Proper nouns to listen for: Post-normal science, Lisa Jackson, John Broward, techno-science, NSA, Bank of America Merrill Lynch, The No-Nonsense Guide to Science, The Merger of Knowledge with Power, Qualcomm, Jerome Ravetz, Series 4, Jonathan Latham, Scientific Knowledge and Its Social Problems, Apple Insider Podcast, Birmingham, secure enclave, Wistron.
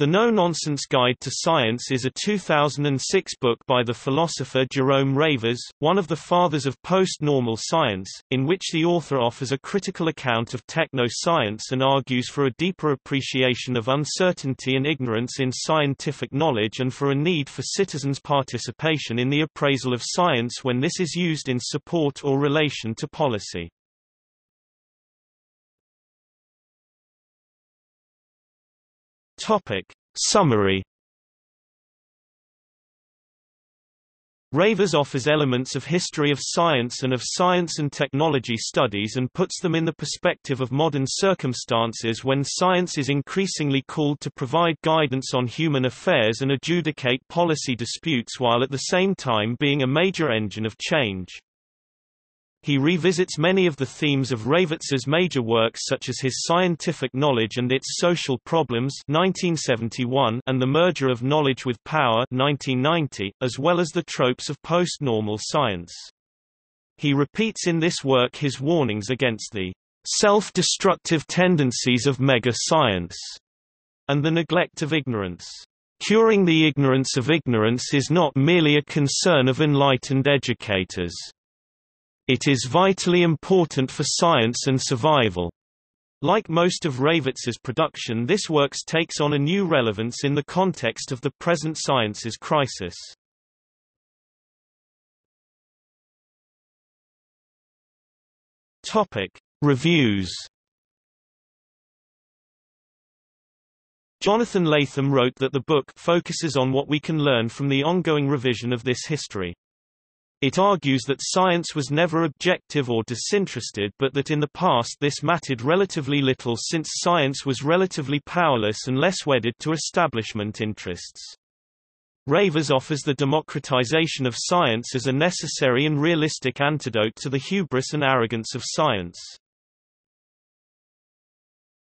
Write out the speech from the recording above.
The No-Nonsense Guide to Science is a 2006 book by the philosopher Jerome Ravetz, one of the fathers of post-normal science, in which the author offers a critical account of techno-science and argues for a deeper appreciation of uncertainty and ignorance in scientific knowledge and for a need for citizens' participation in the appraisal of science when this is used in support or relation to policy. Summary. Ravetz offers elements of history of science and technology studies and puts them in the perspective of modern circumstances when science is increasingly called to provide guidance on human affairs and adjudicate policy disputes while at the same time being a major engine of change. He revisits many of the themes of Ravetz's major works such as his Scientific Knowledge and Its Social Problems (1971) and The Merger of Knowledge with Power (1990), as well as the tropes of post-normal science. He repeats in this work his warnings against the self-destructive tendencies of mega-science and the neglect of ignorance. Curing the ignorance of ignorance is not merely a concern of enlightened educators. It is vitally important for science and survival. Like most of Ravetz's production, this work takes on a new relevance in the context of the present sciences crisis. Topic: Reviews. Jonathan Latham wrote that the book focuses on what we can learn from the ongoing revision of this history. It argues that science was never objective or disinterested, but that in the past this mattered relatively little since science was relatively powerless and less wedded to establishment interests. Ravetz offers the democratization of science as a necessary and realistic antidote to the hubris and arrogance of science.